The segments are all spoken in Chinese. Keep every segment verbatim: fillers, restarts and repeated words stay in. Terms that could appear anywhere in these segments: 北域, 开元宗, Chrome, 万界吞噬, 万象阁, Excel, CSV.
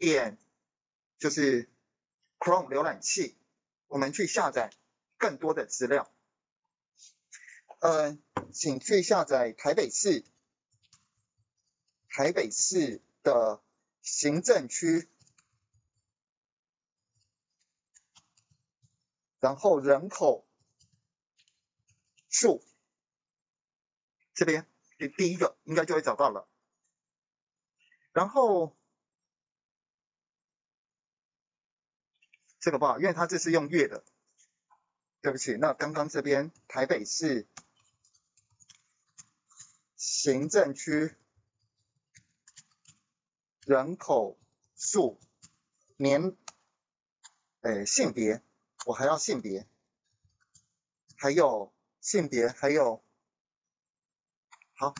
点就是 Chrome 浏览器，我们去下载更多的资料。呃，请去下载台北市台北市的行政区，然后人口数，这边第一个应该就会找到了。然后这个不好，因为它这是用月的，对不起。那刚刚这边台北市行政区人口数年，呃，性别，我还要性别，还有性别，还有，好，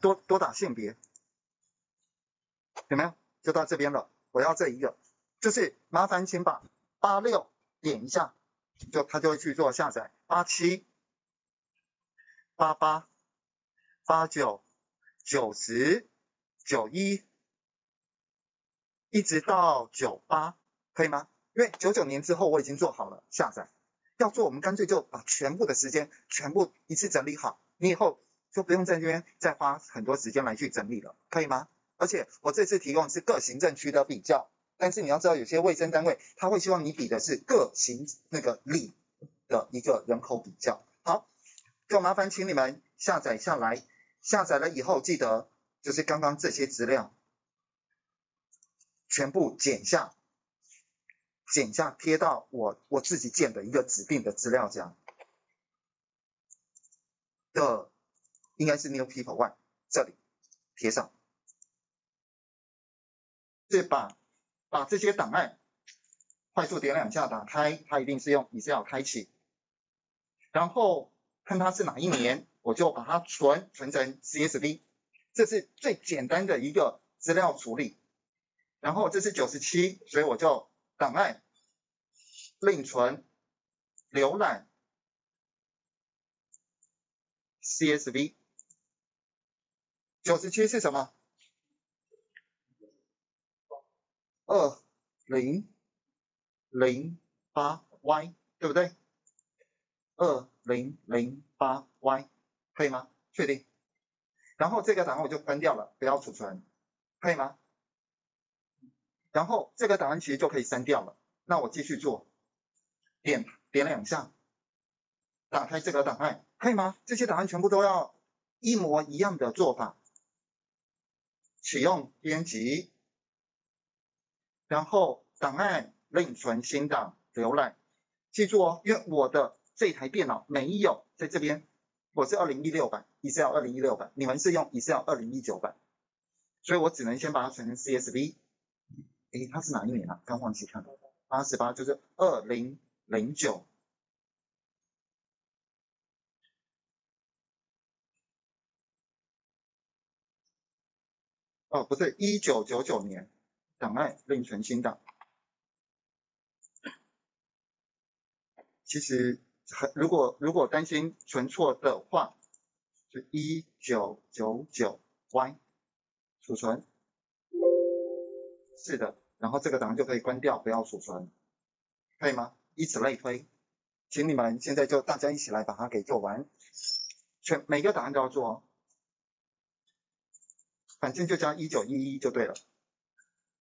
多多打性别，有没有？就到这边了。我要这一个，就是麻烦请把八六点一下，就它就会去做下载。八七、八八、八九、九十、九一。一直到九八可以吗？因为九九年之后我已经做好了下载，要做我们干脆就把全部的时间全部一次整理好，你以后就不用在这边再花很多时间来去整理了，可以吗？而且我这次提供的是各行政区的比较，但是你要知道有些卫生单位他会希望你比的是各行那个里的一个人口比较。好，就麻烦请你们下载下来，下载了以后记得就是刚刚这些资料全部剪下，剪下贴到我我自己建的一个指定的资料夹的，应该是 New People One 这里贴上，是把把这些档案快速点两下打开，它一定是用 Excel 开启，然后看它是哪一年，我就把它存存成 C S V， 这是最简单的一个资料处理。然后这是九十七，所以我就档案另存浏览 C S V。九十七是什么 ？二零零八 Y， 对不对 ？二零零八 Y 可以吗？确定。然后这个档案我就关掉了，不要储存，可以吗？然后这个档案其实就可以删掉了。那我继续做，点点两下，打开这个档案，可以吗？这些档案全部都要一模一样的做法，启用编辑，然后档案另存新档浏览。记住哦，因为我的这台电脑没有在这边，我是二零一六版 ，Excel 二零一六版，你们是用 Excel 二零一九版，所以我只能先把它存成 C S V。诶，它是哪一年啊？刚忘记看了，八十八就是二零零九。哦，不是一九九九年，档案另存新档。其实，如果如果担心存错的话，就 一九九九 Y 储存。是的。然后这个档案就可以关掉，不要储存，可以吗？以此类推，请你们现在就大家一起来把它给做完，全每个档案都要做，反正就加一九一一就对了。